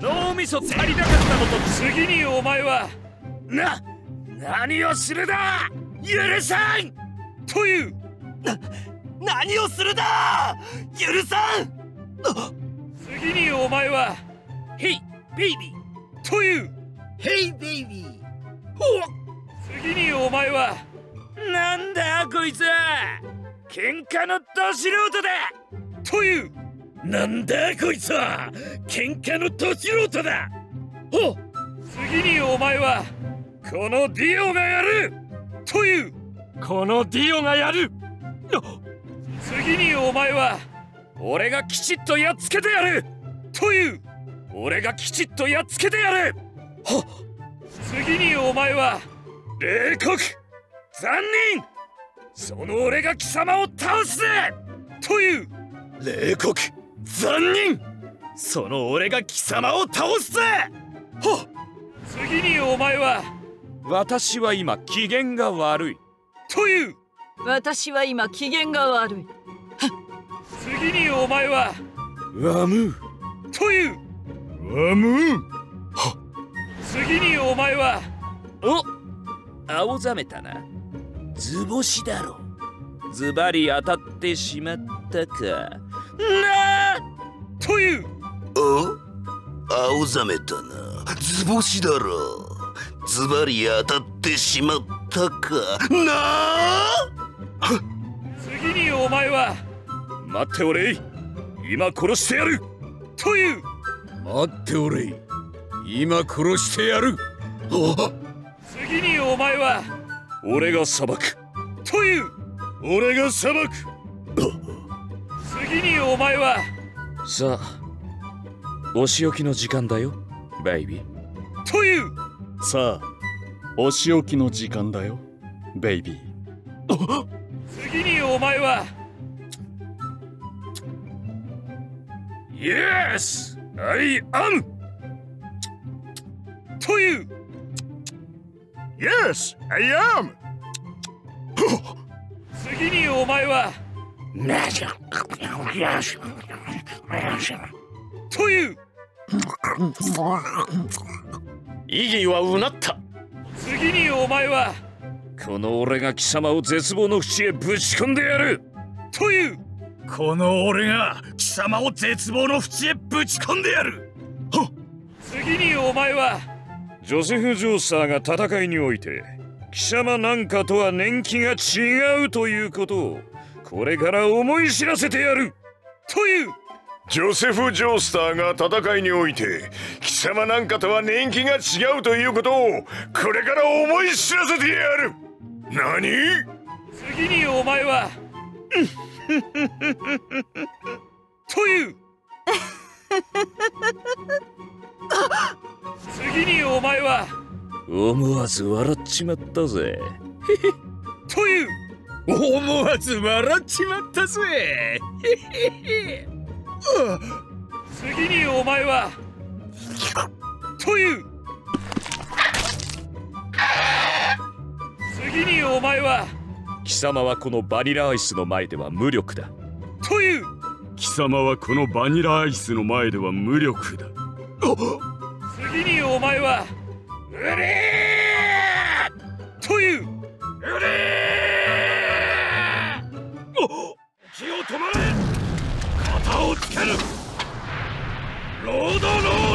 脳みそ足りなかったのと次にお前は何をするだ許さんという何をするだ許さん次にお前はヘイベイビーというヘイベイビー次にお前はなんだこいつは喧嘩のド素人だというなんだこいつは喧嘩のド素人だお次にお前はこのディオがやるというこのディオがやる次にお前は俺がきちっとやっつけてやるという俺がきちっとやっつけてやるは次にお前は冷酷残忍その俺が貴様を倒すぜという冷酷残忍その俺が貴様を倒すぜは次にお前は私は今機嫌が悪いという私は今機嫌が悪い次にお前はワムーというワムー次にお前はお青ざめたな図星だろズバリ当たってしまったかなあという青ざめたな図星だろズバリ当たってしまったかなあ次にお前は待っておれい今殺してやるという待っておれい今殺してやる次にお前は俺が裁くという俺が裁く次にお前はさあお仕置きの時間だよベイビーというさあお仕置きの時間だよベイビー次にお前はイエスアイアムというイエスアイアム次にお前はという異議はうなった次にお前はこの俺が貴様を絶望の淵へぶち込んでやるというこの俺が貴様を絶望の淵へぶち込んでやる次にお前はジョセフ・ジョーサーが戦いにおいて貴様なんかとは年季が違うということをこれから思い知らせてやるというジョセフ・ジョースターが戦いにおいて貴様なんかとは年季が違うということをこれから思い知らせてやる何次にお前はという次にお前は思わず笑っちまったぜという思わず笑っちまったぜ次にお前はという次にお前は貴様はこのバニラアイスの前では無力だという貴様はこのバニラアイスの前では無力だ次にお前はうれーといううれー気を止まれ肩をつけるロードロー